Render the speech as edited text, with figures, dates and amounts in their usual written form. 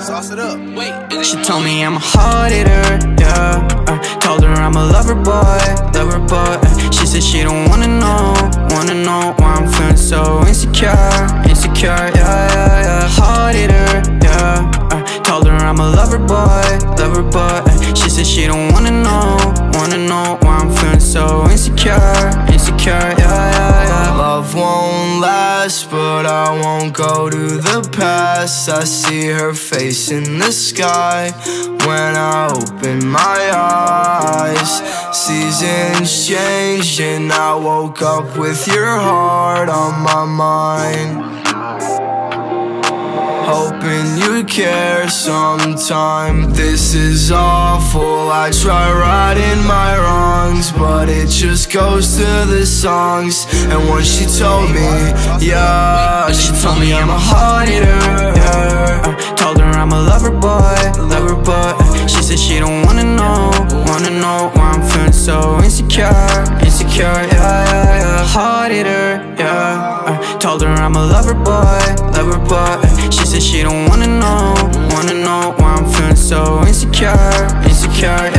Sauce it up. Wait. She told me I'm a hard hitter, yeah. Told her I'm a lover boy, lover boy. She said she don't wanna know why I'm feeling so insecure, yeah, yeah, yeah. Hard hitter, yeah. Told her I'm a lover boy, lover boy. She said she don't wanna know why I'm feeling so insecure, yeah, yeah, yeah. Love won't last, but I won't go to the past. I see her face in the sky when I open my eyes. Seasons changed and I woke up with your heart on my mind. Hoping you care sometime. This is awful, I try righting my wrongs, but it just goes to the songs. And once she told me, yeah. She told me I'm a hard hitter, yeah. Told her I'm a lover boy, lover boy. She said she don't wanna know why I'm feeling so insecure, yeah, yeah, yeah. Hard hitter, yeah. Told her I'm a lover boy, lover boy. She said she don't wanna know why I'm feeling so insecure, insecure.